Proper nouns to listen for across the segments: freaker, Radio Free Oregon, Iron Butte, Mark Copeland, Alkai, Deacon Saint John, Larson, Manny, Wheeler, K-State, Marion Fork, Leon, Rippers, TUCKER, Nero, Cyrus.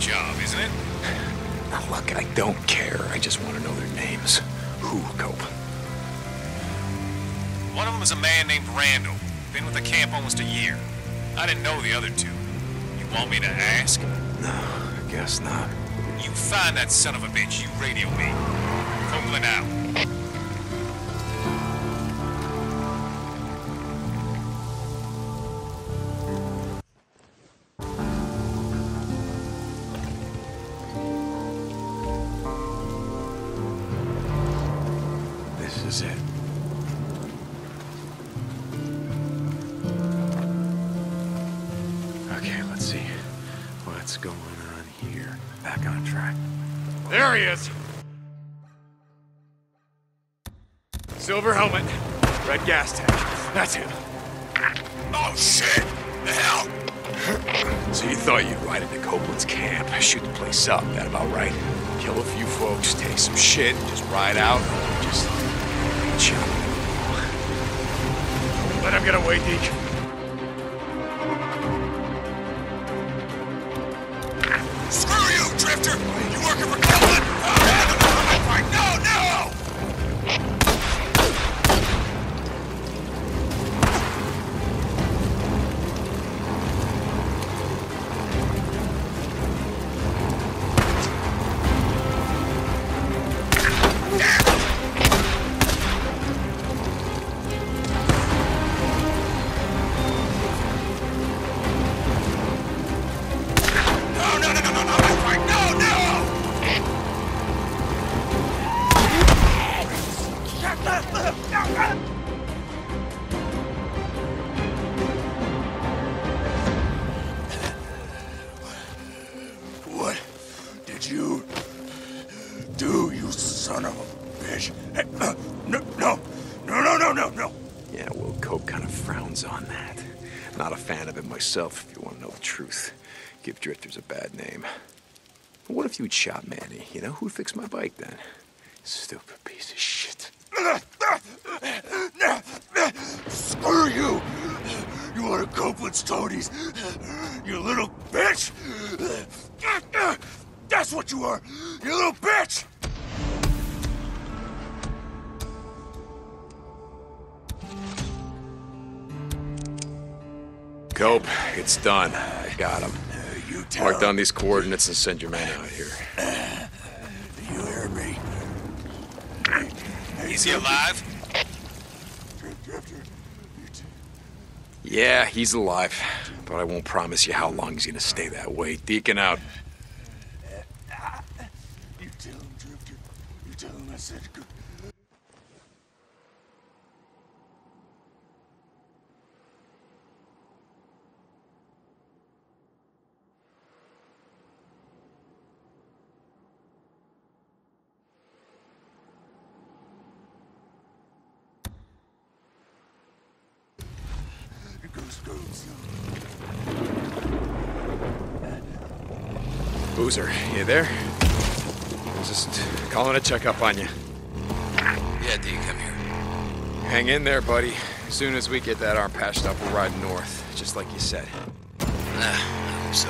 Great job, isn't it? Now look, I don't care. I just want to know their names. Who, Cope? One of them is a man named Randall. Been with the camp almost a year. I didn't know the other two. You want me to ask? No, I guess not. You find that son of a bitch, you radio me. Copeland out. Silver helmet, red gas tank. That's him. Oh shit! The hell? So you thought you'd ride into Copeland's camp, shoot the place up, that about right? Kill a few folks, take some shit, just ride out, just reach out. Let him get away, Deke. If you want to know the truth, give drifters a bad name. But what if you'd shot Manny? You know, who'd fix my bike then? Stupid piece of shit. Screw you! You are Copeland's toadies! You little bitch! That's what you are! You little bitch! Cope, it's done. I got him. Mark down these coordinates and send your man out here. Do you hear me? Is he alive? Yeah, he's alive. But I won't promise you how long he's gonna stay that way. Deacon out. You tell him, Drifter. You tell him I said good. Boozer, you there? I'm just calling a checkup on you. Yeah, D, come here. Hang in there, buddy. As soon as we get that arm patched up, we're riding north, just like you said. Nah, I hope so.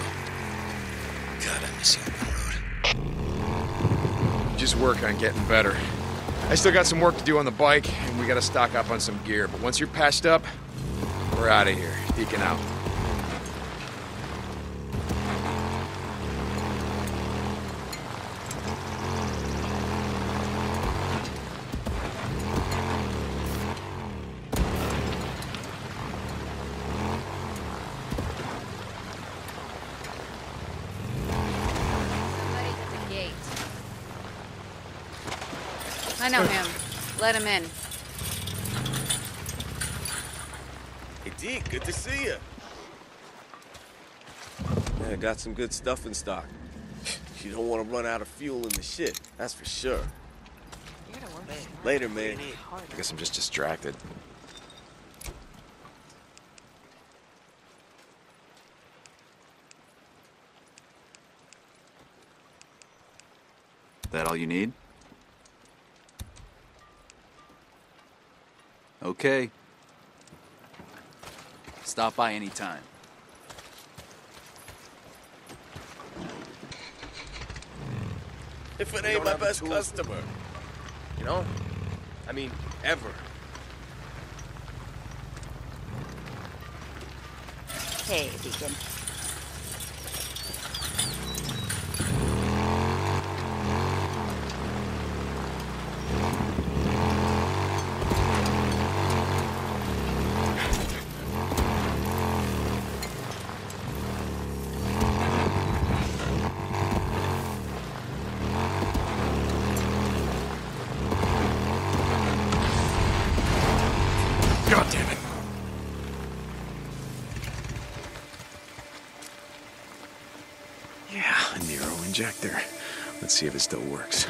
God, I miss you on the road. Just work on getting better. I still got some work to do on the bike, and we gotta stock up on some gear. But once you're patched up, we're out of here. Deacon out. I know him. Let him in. Hey, Deke, good to see you. Yeah, got some good stuff in stock. You don't want to run out of fuel in the shit, that's for sure. You gotta work smart. Later, man. I guess I'm just distracted. That all you need? Okay. Stop by anytime. if it ain't my best customer. You know? I mean, ever. Hey, Deacon. Injector. Let's see if it still works.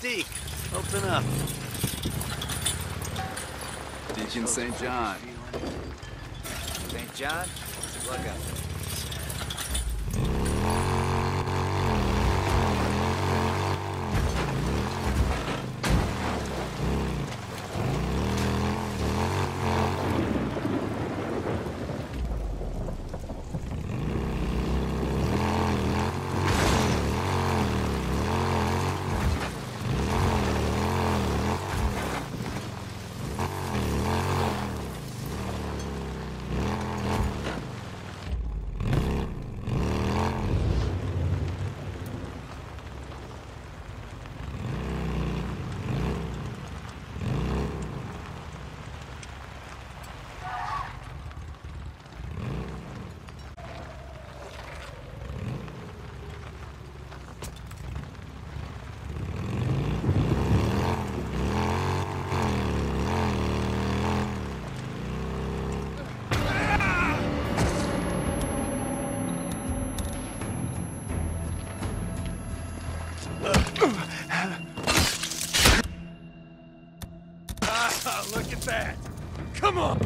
Deke, open up. Deacon Saint John. Saint John, look up. Look at that! Come on!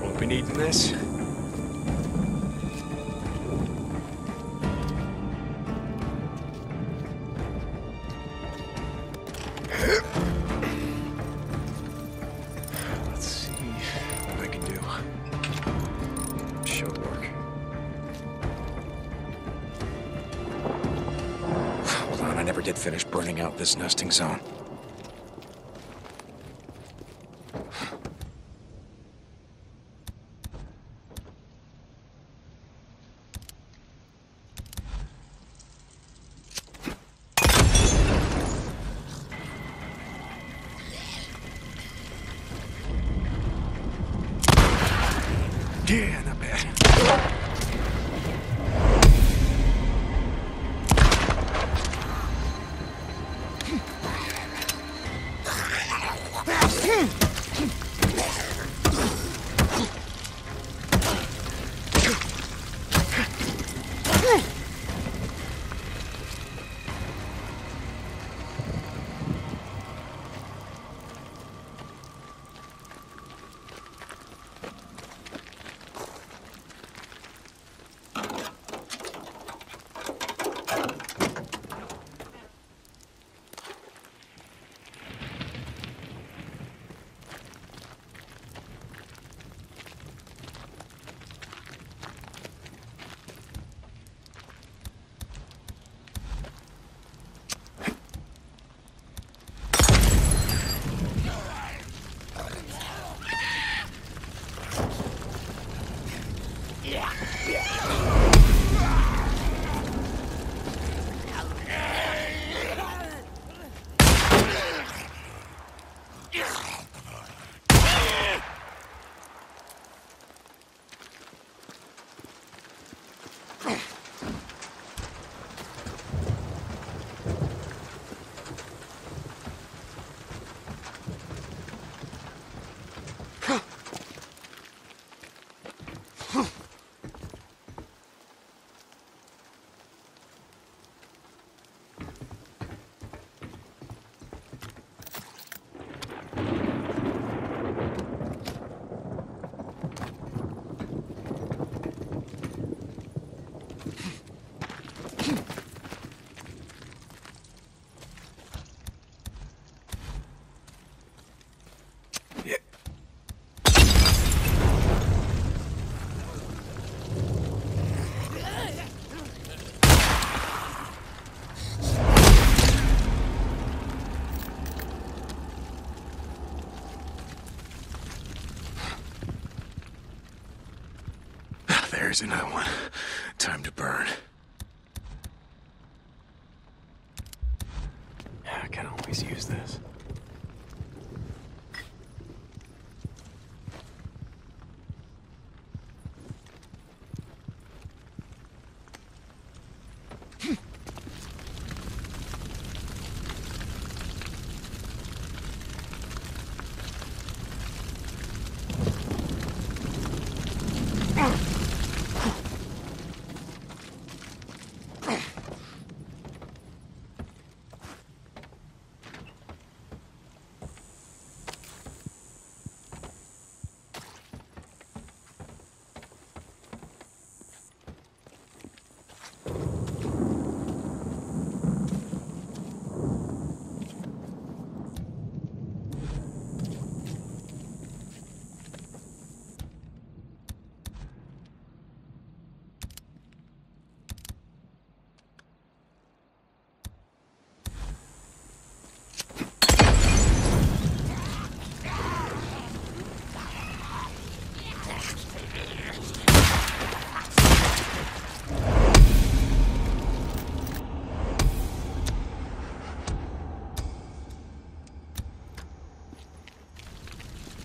Won't be needing this. Finish burning out this nesting zone. Yeah, not bad. Here's another one. Time to burn. I can always use this.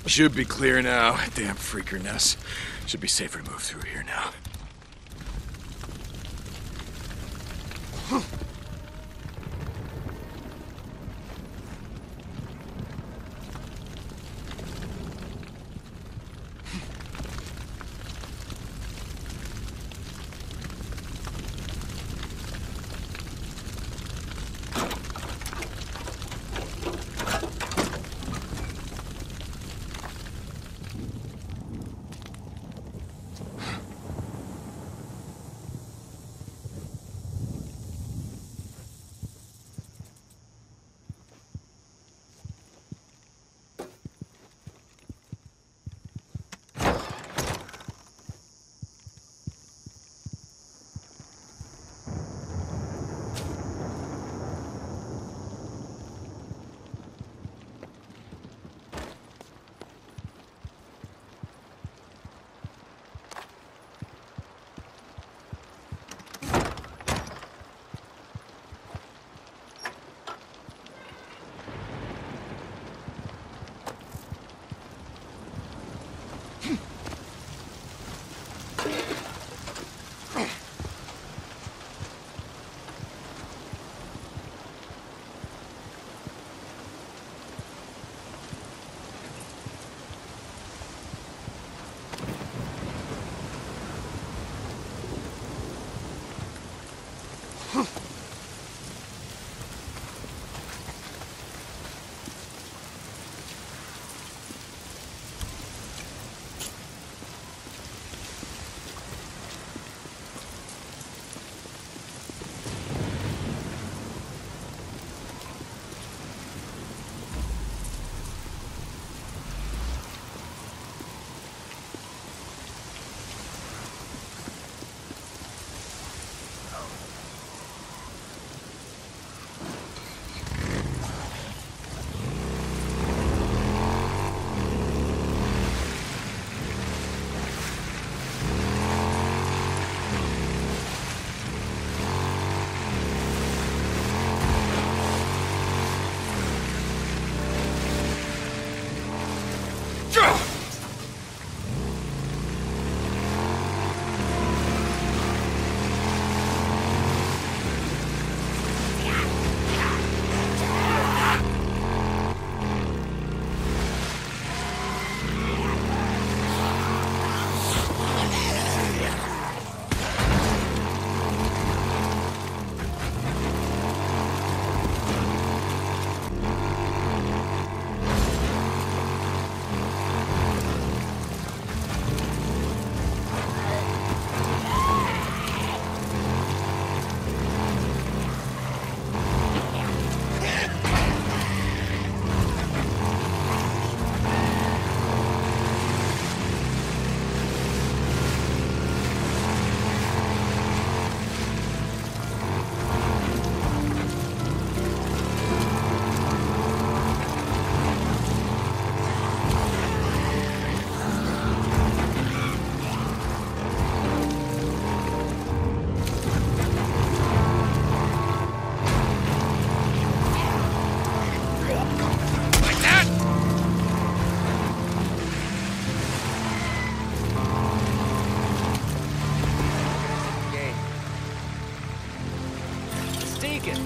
Should be clear now. Damn freaker nest. Should be safer to move through here now.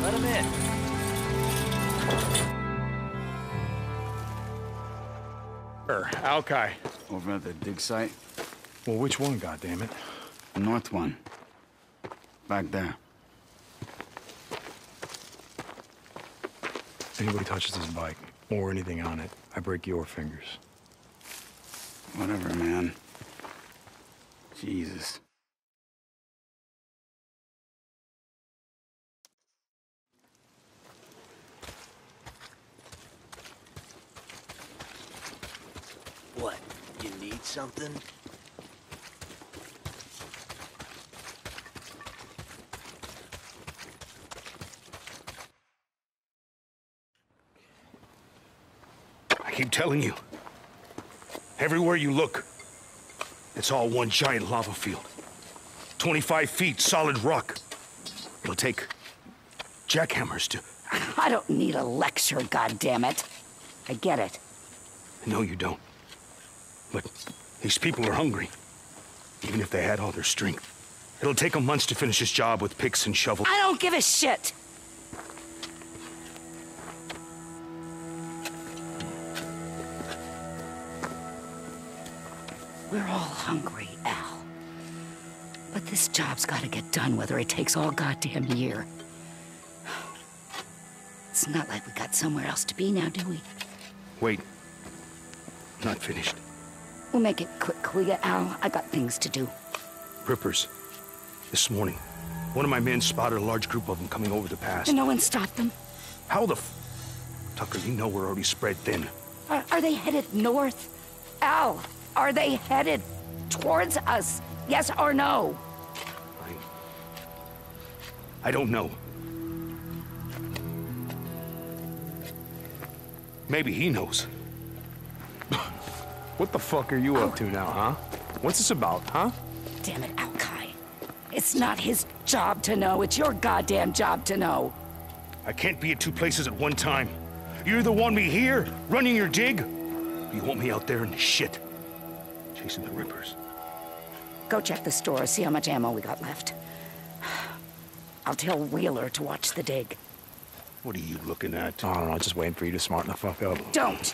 Let him in. Alkai. Over at the dig site? Well, which one, goddammit? The north one. Back there. If anybody touches this bike, or anything on it, I break your fingers. Whatever, man. Jesus. What? You need something? I keep telling you. Everywhere you look, it's all one giant lava field. 25 feet solid rock. It'll take jackhammers to... I don't need a lecture, goddammit. I get it. No, you don't. But these people are hungry, even if they had all their strength. It'll take them months to finish this job with picks and shovels. I don't give a shit! We're all hungry, Al. But this job's gotta get done whether it takes all goddamn year. It's not like we got somewhere else to be now, do we? Wait. Not finished. We'll make it quick, will ya, Al? I got things to do. Rippers. This morning, one of my men spotted a large group of them coming over the pass. And no one stopped them? How the f... Tucker, you know we're already spread thin. Are they headed north? Al! Are they headed towards us? Yes or no? I don't know. Maybe he knows. What the fuck are you up to now, huh? What's this about, huh? Damn it, Alkai. It's not his job to know. It's your goddamn job to know. I can't be at two places at one time. You either want me here, running your dig, or you want me out there in the shit. Chasing the rippers. Go check the store, see how much ammo we got left. I'll tell Wheeler to watch the dig. What are you looking at? Oh, I don't know, just waiting for you to smarten the fuck up. Don't!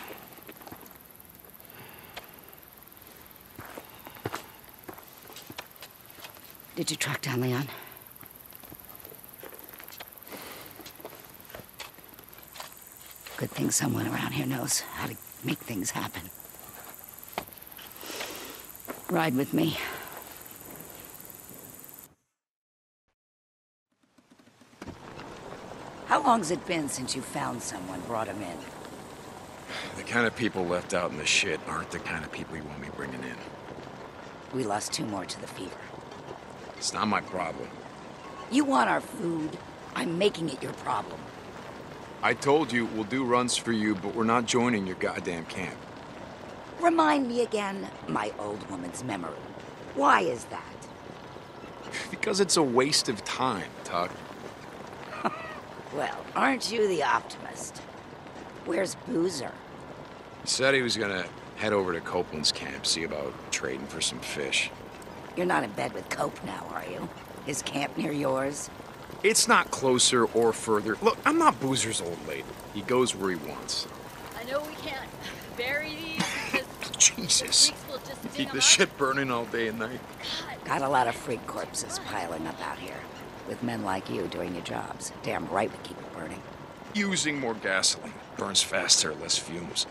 Did you track down Leon? Good thing someone around here knows how to make things happen. Ride with me. How long's it been since you found someone, brought him in? The kind of people left out in the shit aren't the kind of people you want me bringing in. We lost two more to the fever. It's not my problem. You want our food? I'm making it your problem. I told you we'll do runs for you, but we're not joining your goddamn camp. Remind me again, my old woman's memory. Why is that? Because it's a waste of time, Tuck. Well, aren't you the optimist? Where's Boozer? He said he was gonna head over to Copeland's camp, see about trading for some fish. You're not in bed with Cope now, are you? His camp near yours? It's not closer or further. Look, I'm not Boozer's old lady. He goes where he wants. I know we can't bury these. Jesus. Keep this shit burning all day and night. Got a lot of freak corpses piling up out here. With men like you doing your jobs. Damn right we keep it burning. Using more gasoline. Burns faster, less fumes.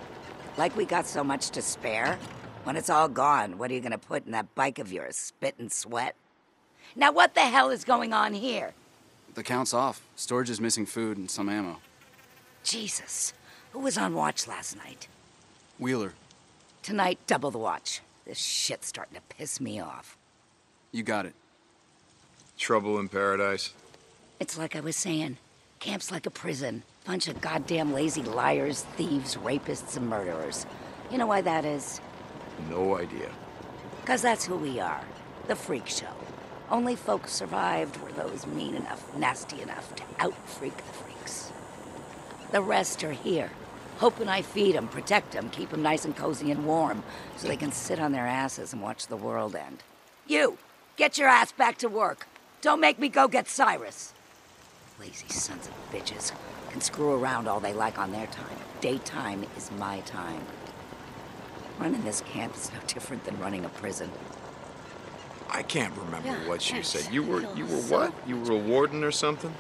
Like we got so much to spare? When it's all gone, what are you gonna put in that bike of yours? Spit and sweat? Now what the hell is going on here? The count's off. Storage is missing food and some ammo. Jesus. Who was on watch last night? Wheeler. Tonight, double the watch. This shit's starting to piss me off. You got it. Trouble in paradise? It's like I was saying. Camp's like a prison. Bunch of goddamn lazy liars, thieves, rapists, and murderers. You know why that is? No idea. 'Cause that's who we are. The freak show. Only folks survived were those mean enough, nasty enough to out-freak the freaks. The rest are here. Hoping I feed them, protect them, keep them nice and cozy and warm, so they can sit on their asses and watch the world end. You, get your ass back to work. Don't make me go get Cyrus. Lazy sons of bitches can screw around all they like on their time. Daytime is my time. Running this camp is no different than running a prison. I can't remember what you said. You were what? You were a warden or something?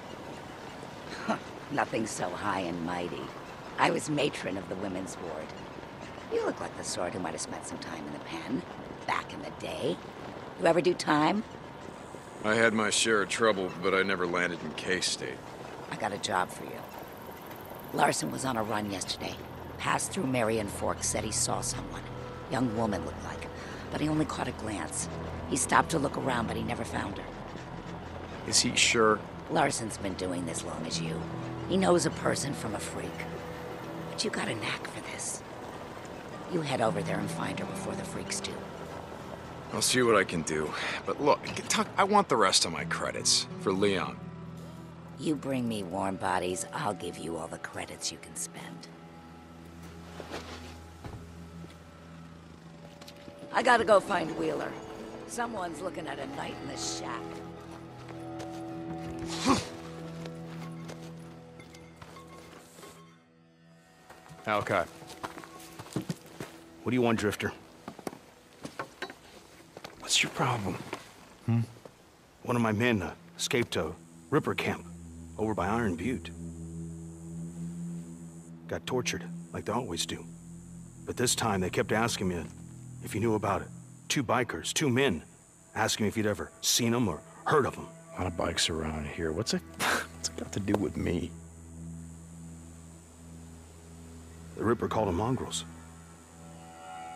Nothing so high and mighty. I was matron of the women's ward. You look like the sort who might have spent some time in the pen, back in the day. You ever do time? I had my share of trouble, but I never landed in K-State. I got a job for you. Larson was on a run yesterday. Passed through Marion Fork, said he saw someone. Young woman looked like, but he only caught a glance. He stopped to look around, but he never found her. Is he sure? Larson's been doing this long as you. He knows a person from a freak. But you got a knack for this. You head over there and find her before the freaks do. I'll see what I can do. But look, Tuck, I want the rest of my credits for Leon. You bring me warm bodies, I'll give you all the credits you can spend. I gotta go find Wheeler. Someone's looking at a night in the shack. Alkai. What do you want, Drifter? What's your problem? Hmm? One of my men escaped a Ripper camp over by Iron Butte. Got tortured, like they always do. But this time, they kept asking me if you knew about it. Two bikers, two men, asking me if you'd ever seen them or heard of them. A lot of bikes around here. What's it got to do with me? The Ripper called them mongrels.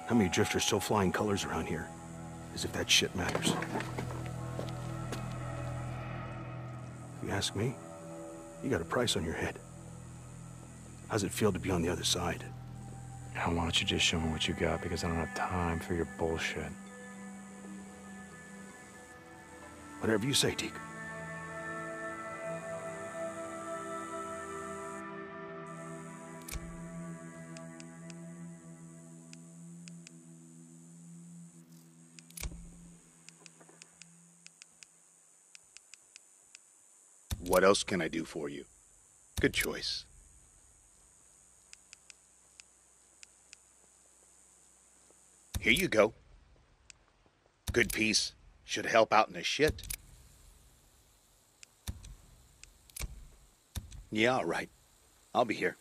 How many drifters still flying colors around here? As if that shit matters. If you ask me, you got a price on your head. How's it feel to be on the other side? Now, why don't you just show me what you got, because I don't have time for your bullshit. Whatever you say, Deke. What else can I do for you? Good choice. Here you go. Good piece. Should help out in a shit. Yeah, all right. I'll be here.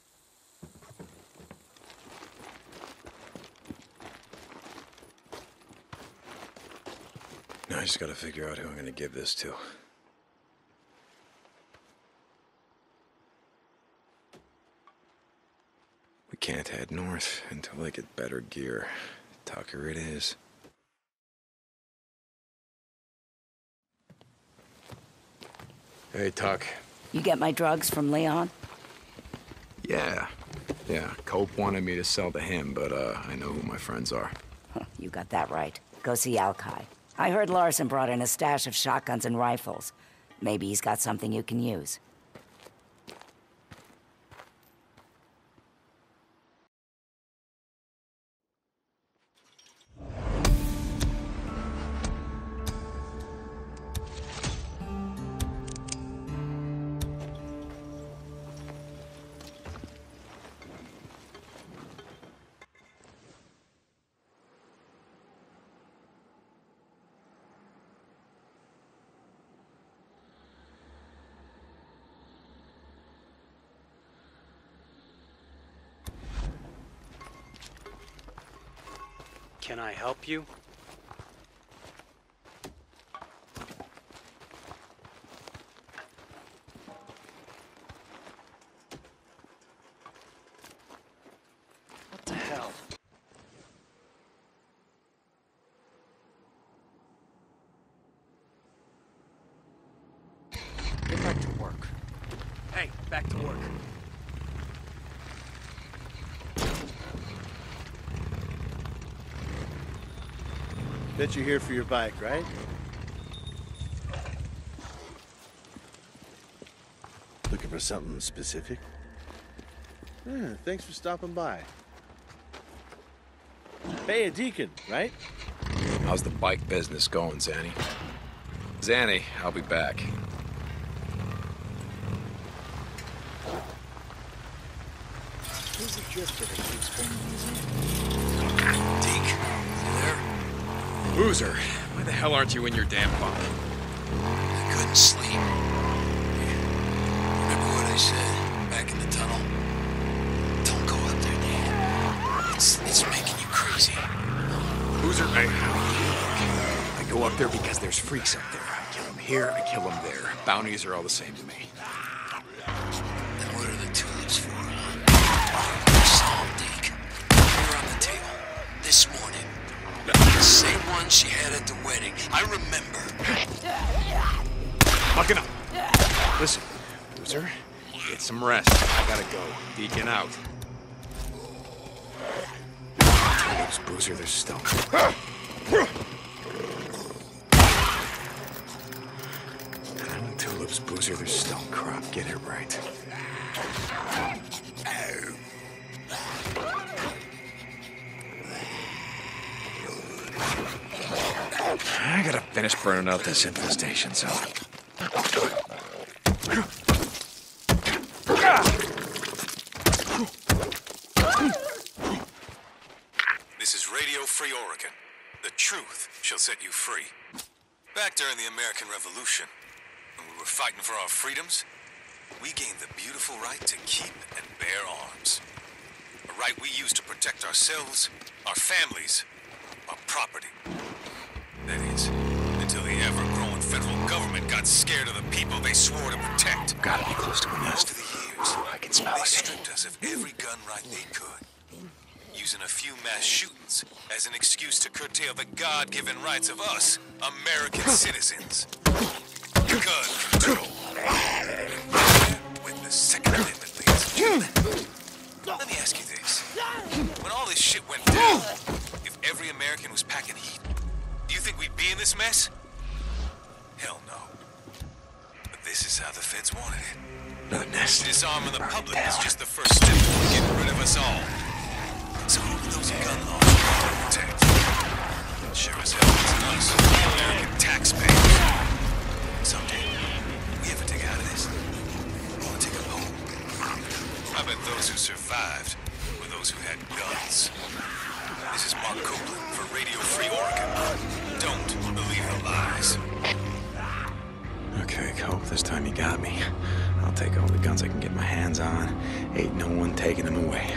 Now I just gotta figure out who I'm gonna give this to. We can't head north until they get better gear. Tucker it is. Hey, Tuck. You get my drugs from Leon? Yeah. Cope wanted me to sell to him, but I know who my friends are. You got that right. Go see Alkai. I heard Larson brought in a stash of shotguns and rifles. Maybe he's got something you can use. Can I help you? What the hell? Get back to work. Hey, back to work. Bet you're here for your bike, right? Looking for something specific? Yeah, thanks for stopping by. Hey, a deacon, right? How's the bike business going, Zanny? I'll be back. drifted and keeps bringing these in. Deke, you there? Boozer, why the hell aren't you in your damn pocket? I couldn't sleep. Remember what I said back in the tunnel? Don't go up there, Dad. It's making you crazy. Boozer, I go up there because there's freaks up there. I kill them here, I kill them there. Bounties are all the same to me. She had at the wedding. I remember. Bucking up. Listen, loser. Get some rest. I gotta go. Deacon out. Those Boozer, they're stunk. Tulips, Boozer, they're stunk crop. Get it right. I gotta finish burning out this infestation zone. This is Radio Free Oregon. The truth shall set you free. Back during the American Revolution, when we were fighting for our freedoms, we gained the beautiful right to keep and bear arms. A right we used to protect ourselves, our families, our property. That is, until the ever-growing federal government got scared of the people they swore to protect. Gotta be close to a nest. Over the years, I can smell it. They stripped us of every gun right they could, using a few mass shootings as an excuse to curtail the God-given rights of us, American citizens. Gun control. When the Second Amendment leads to human. Let me ask you this. When all this shit went down, if every American was packing heat, do you think we'd be in this mess? Hell no. But this is how the feds wanted it. Another nest. Disarming the public is just the first step to getting rid of us all. So who are those gun laws to protect? Sure as hell isn't us, the American taxpayers. Someday, we ever dig out of this, we want to take them home. I bet those who survived were those who had guns. This is Mark Copeland for Radio Free Oregon. Don't believe the lies. Okay, Cope, this time you got me. I'll take all the guns I can get my hands on. Ain't no one taking them away.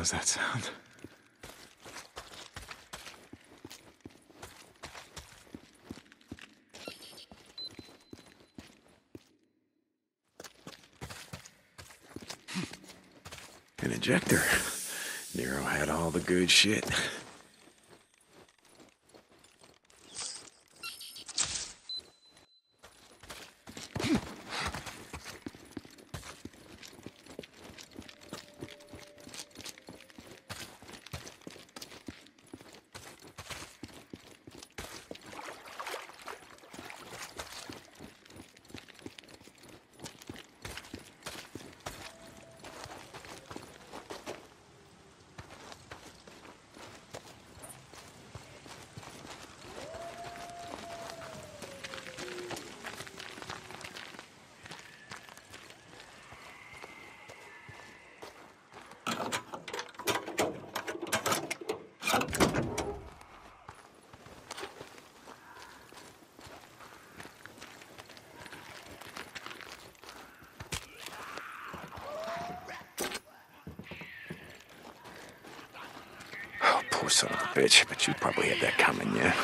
was that sound? An injector. Nero had all the good shit. Son of a bitch, but you probably had that coming, yeah?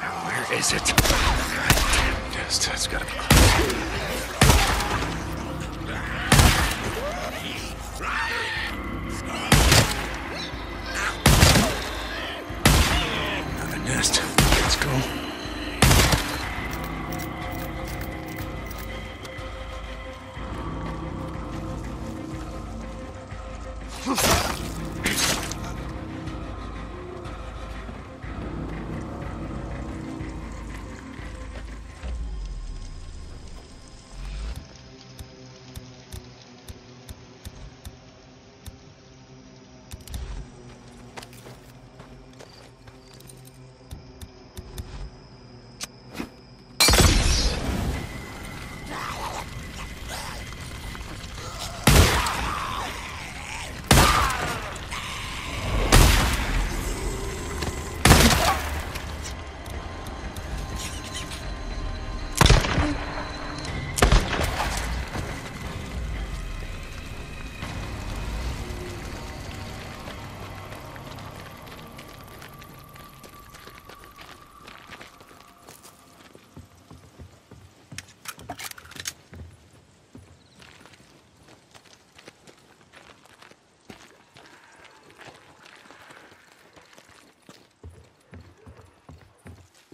Now, where is it? God damn, just, that's gotta be close. Let's go.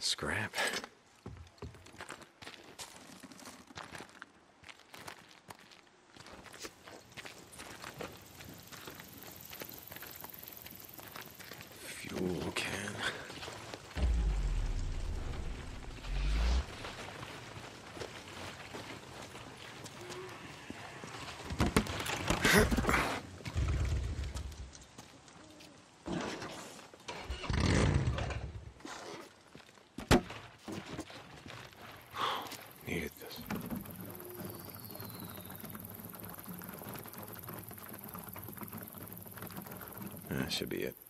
Scrap. Fuel can. Should be it.